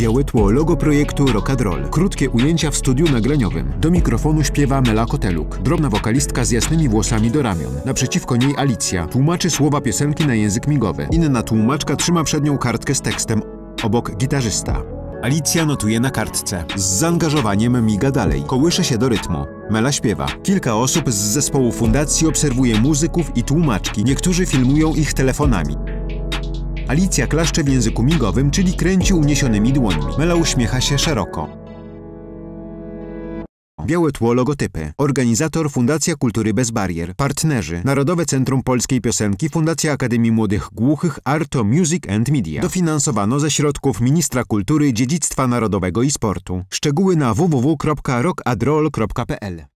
Białe tło, logo projektu Rock'AD'Roll. Krótkie ujęcia w studiu nagraniowym. Do mikrofonu śpiewa Mela Koteluk, drobna wokalistka z jasnymi włosami do ramion. Naprzeciwko niej Alicja. Tłumaczy słowa piosenki na język migowy. Inna tłumaczka trzyma przed nią kartkę z tekstem. Obok gitarzysta. Alicja notuje na kartce. Z zaangażowaniem miga dalej. Kołysze się do rytmu. Mela śpiewa. Kilka osób z zespołu fundacji obserwuje muzyków i tłumaczki. Niektórzy filmują ich telefonami. Alicja klaszcze w języku migowym, czyli kręci uniesionymi dłońmi. Mela uśmiecha się szeroko. Białe tło, logotypy. Organizator Fundacja Kultury Bez Barier. Partnerzy. Narodowe Centrum Polskiej Piosenki. Fundacja Akademii Młodych Głuchych. Arto Music and Media. Dofinansowano ze środków Ministra Kultury, Dziedzictwa Narodowego i Sportu. Szczegóły na www.rockadroll.pl.